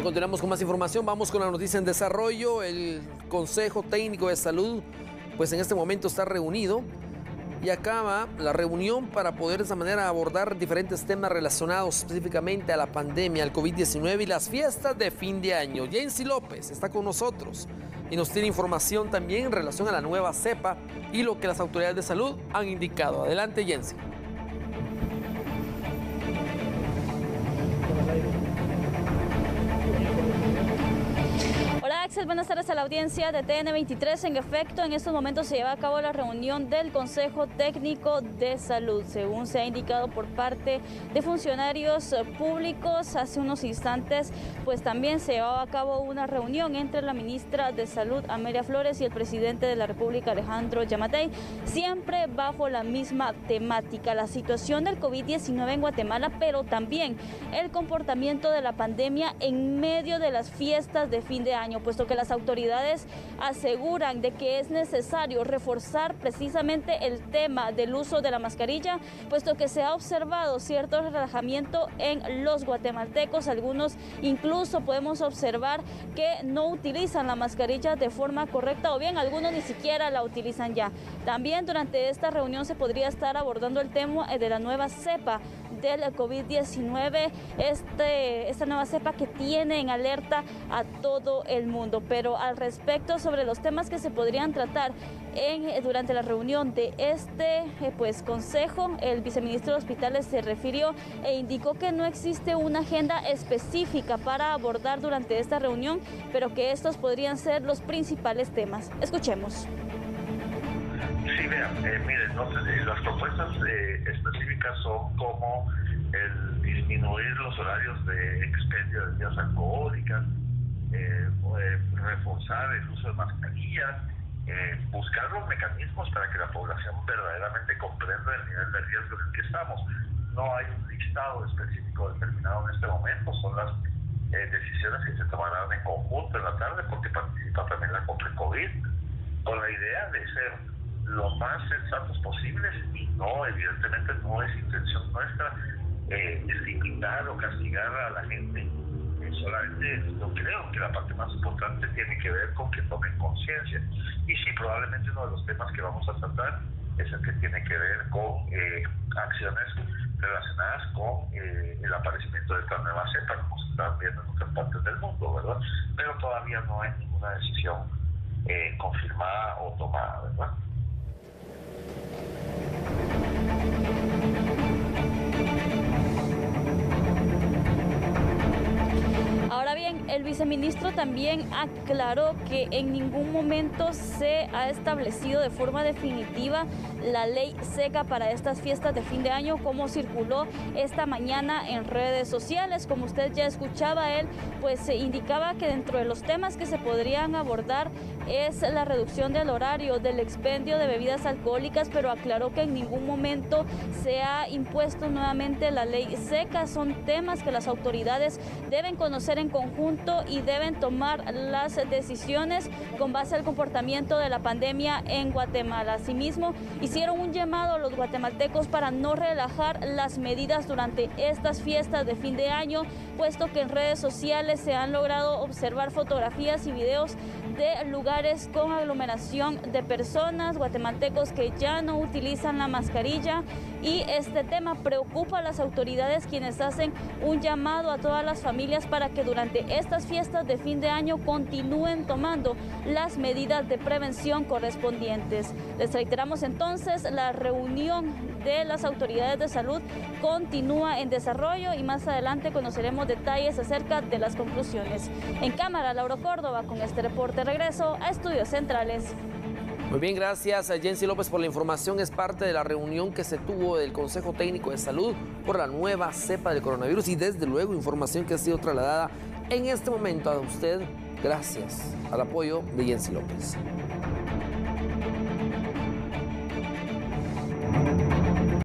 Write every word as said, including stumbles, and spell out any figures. Bueno, continuamos con más información. Vamos con la noticia en desarrollo. El Consejo Técnico de Salud, pues en este momento está reunido y acaba la reunión para poder de esa manera abordar diferentes temas relacionados específicamente a la pandemia, al COVID diecinueve y las fiestas de fin de año. Yensi López está con nosotros y nos tiene información también en relación a la nueva cepa y lo que las autoridades de salud han indicado. Adelante, Yensi. Axel, buenas tardes a la audiencia de T N veintitrés. En efecto, en estos momentos se lleva a cabo la reunión del Consejo Técnico de Salud. Según se ha indicado por parte de funcionarios públicos, hace unos instantes, pues también se llevaba a cabo una reunión entre la ministra de Salud, Amelia Flores, y el presidente de la República, Alejandro Giammattei, siempre bajo la misma temática, la situación del COVID diecinueve en Guatemala, pero también el comportamiento de la pandemia en medio de las fiestas de fin de año, puesto que las autoridades aseguran de que es necesario reforzar precisamente el tema del uso de la mascarilla, puesto que se ha observado cierto relajamiento en los guatemaltecos. Algunos incluso podemos observar que no utilizan la mascarilla de forma correcta, o bien algunos ni siquiera la utilizan ya. También durante esta reunión se podría estar abordando el tema de la nueva cepa del COVID diecinueve, este, esta nueva cepa que tiene en alerta a todo el mundo. Pero al respecto sobre los temas que se podrían tratar en, durante la reunión de este pues, consejo, el viceministro de Hospitales se refirió e indicó que no existe una agenda específica para abordar durante esta reunión, pero que estos podrían ser los principales temas. Escuchemos. Sí, vean, eh, miren, no, las propuestas eh, específicas son como el disminuir los horarios de expendio de bebidas alcohólicas, eh, eh, reforzar el uso de mascarillas, eh, buscar los mecanismos para que la población verdaderamente comprenda el nivel de riesgo en el que estamos. No hay un listado específico determinado en este momento, son las eh, decisiones que se tomarán en conjunto en la tarde, porque participa también la CONCOVID, con la idea de ser lo más sensatos posibles, y no, evidentemente no es intención nuestra eh, limitar o castigar a la gente. Eh, solamente yo creo que la parte más importante tiene que ver con que tomen conciencia, y sí, probablemente uno de los temas que vamos a tratar es el que tiene que ver con eh, acciones relacionadas con eh, el aparecimiento de esta nueva cepa, como se está viendo en otras partes del mundo, ¿verdad? Pero todavía no hay ninguna decisión eh, confirmada o tomada, ¿verdad? Ahora bien, el viceministro también aclaró que en ningún momento se ha establecido de forma definitiva la ley seca para estas fiestas de fin de año, como circuló esta mañana en redes sociales. Como usted ya escuchaba, él pues se indicaba que dentro de los temas que se podrían abordar es la reducción del horario del expendio de bebidas alcohólicas, pero aclaró que en ningún momento se ha impuesto nuevamente la ley seca. Son temas que las autoridades deben conocer en conjunto y deben tomar las decisiones con base al comportamiento de la pandemia en Guatemala. Asimismo, hicieron un llamado a los guatemaltecos para no relajar las medidas durante estas fiestas de fin de año, puesto que en redes sociales se han logrado observar fotografías y videos de lugares con aglomeración de personas, guatemaltecos que ya no utilizan la mascarilla, y este tema preocupa a las autoridades, quienes hacen un llamado a todas las familias para que durante estas fiestas de fin de año continúen tomando las medidas de prevención correspondientes. Les reiteramos entonces, la reunión de las autoridades de salud continúa en desarrollo y más adelante conoceremos detalles acerca de las conclusiones. En cámara, Laura Córdoba con este reporte. Regreso a Estudios Centrales. Muy bien, gracias a Yensi López por la información. Es parte de la reunión que se tuvo del Consejo Técnico de Salud por la nueva cepa del coronavirus, y desde luego información que ha sido trasladada en este momento a usted gracias al apoyo de Yensi López.